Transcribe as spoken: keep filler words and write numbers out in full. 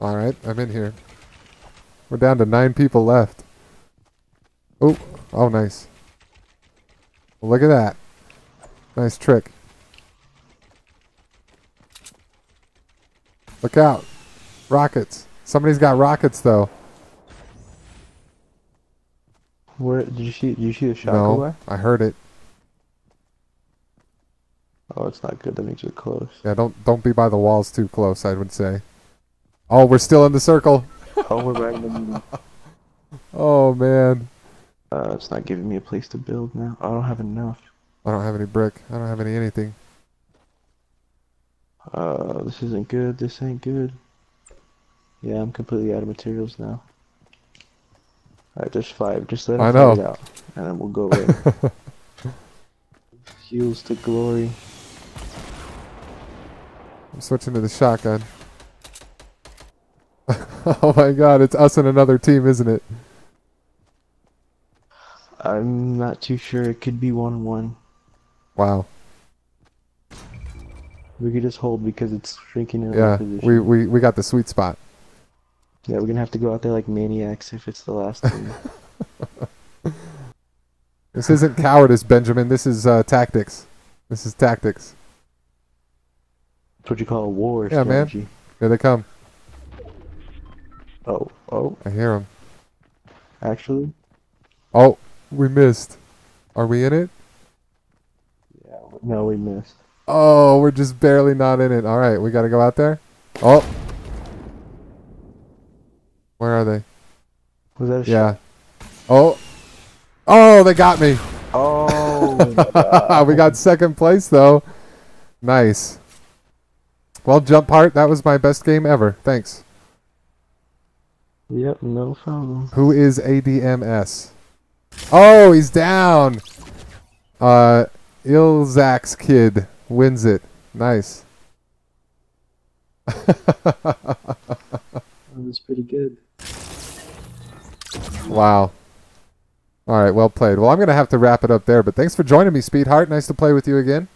Alright, I'm in here. We're down to nine people left. Oh, oh nice. Well, look at that. Nice trick. Look out. Rockets. Somebody's got rockets though. Where did you shoot? You shoot a shot? No, away? I heard it. Oh, it's not good. That means you're close. Yeah, don't don't be by the walls too close. I would say. Oh, we're still in the circle. Oh, we're right in the middle. Oh man. Uh, it's not giving me a place to build now. I don't have enough. I don't have any brick. I don't have any anything. Uh, this isn't good. This ain't good. Yeah, I'm completely out of materials now. Alright, there's five. Just let them it out, and then we'll go away. Heals to glory. I'm switching to the shotgun. Oh my god, it's us and another team, isn't it? I'm not too sure. It could be one on one. Wow. We could just hold because it's shrinking in yeah, our position. Yeah, we, we, we got the sweet spot. Yeah, we're gonna have to go out there like maniacs if it's the last thing. This isn't cowardice, Benjamin. This is uh, tactics. This is tactics. That's what you call a war. Yeah, strategy. Man. Here they come. Oh, oh. I hear them. Actually? Oh, we missed. Are we in it? Yeah, no, we missed. Oh, we're just barely not in it. All right, we gotta go out there. Oh. Where are they? Was that a yeah. shot? Oh. Oh, they got me. Oh. We got second place, though. Nice. Well, Jumpheart, that was my best game ever. Thanks. Yep, no problem. Who is A D M S? Oh, he's down. Uh, Ilzak's kid wins it. Nice. That was pretty good. Wow. All right, well played. Well, I'm going to have to wrap it up there, but thanks for joining me, Speedheart. Nice to play with you again.